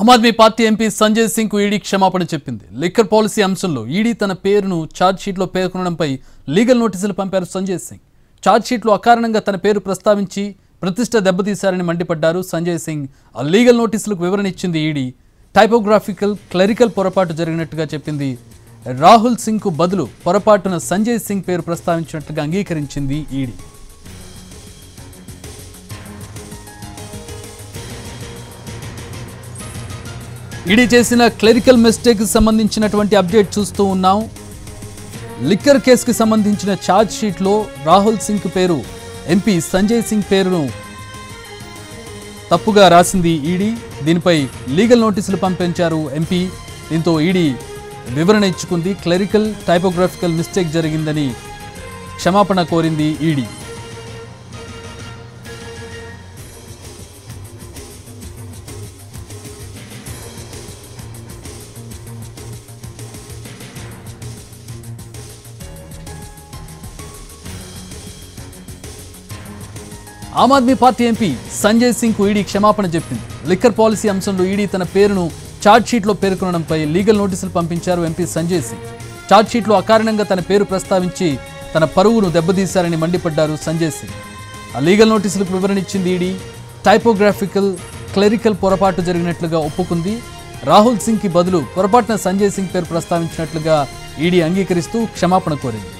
Aam Aadmi Party MP Sanjay Singh ED క్షమాపణ చెప్పింది. Liquor policy అంశంలో ఈడీ తన పేరును ఛార్జ్ షీట్లో పేర్కొనడంపై లీగల్ నోటీసులు పంపారు సంజయ్ సింగ్. ఛార్జ్ షీట్లో అకారణంగా తన పేరు ప్రస్తావించి ప్రతిష్ట దెబ్బతీశారని మండిపడ్డారు సంజయ్ సింగ్. ఆ లీగల్ నోటీసులకు వివరణ ఇచ్చింది ఈడీ. టైపోగ్రాఫికల్ క్లరికల్ పొరపాటు జరిగినట్టుగా చెప్పింది. రాహుల్ సింగ్కు బదులు పొరపాటున సంజయ్ సింగ్ పేరు ప్రస్తావించినట్టుగా అంగీకరించింది ఈడీ. ఈడీ చేసిన క్లెరికల్ మిస్టేక్ సంబంధించినటువంటి అప్డేట్ చూస్తూ ఉన్నాం. లిక్కర్ కేసుకి సంబంధించిన ఛార్జ్ షీట్లో రాహుల్ సింగ్ పేరు ఎంపీ సంజయ్ సింగ్ పేరును తప్పుగా రాసింది ఈడీ. దీనిపై లీగల్ నోటీసులు పంపించారు ఎంపీ. దీంతో ఈడీ వివరణ ఇచ్చుకుంది. క్లెరికల్ టైపోగ్రాఫికల్ మిస్టేక్ జరిగిందని క్షమాపణ కోరింది ED. Aam Aadmi party MP Sanjay సింగ్కు ఈడీ క్షమాపణ చెప్పింది. లిక్కర్ పాలసీ అంశంలో ఈడీ తన పేరును ఛార్జ్షీట్లో పేర్కొనడంపై లీగల్ నోటీసులు పంపించారు ఎంపీ సంజయ్ సింగ్. ఛార్జ్షీట్లో అకారణంగా తన పేరు ప్రస్తావించి తన పరువును దెబ్బతీశారని మండిపడ్డారు సంజయ్ సింగ్. ఆ లీగల్ నోటీసులకు వివరణ ఇచ్చింది ఈడీ. టైపోగ్రాఫికల్ క్లెరికల్ పొరపాటు జరిగినట్లుగా ఒప్పుకుంది. రాహుల్ సింగ్కి బదులు పొరపాటున సంజయ్ సింగ్ పేరు ప్రస్తావించినట్లుగా ఈడీ అంగీకరిస్తూ క్షమాపణ కోరింది.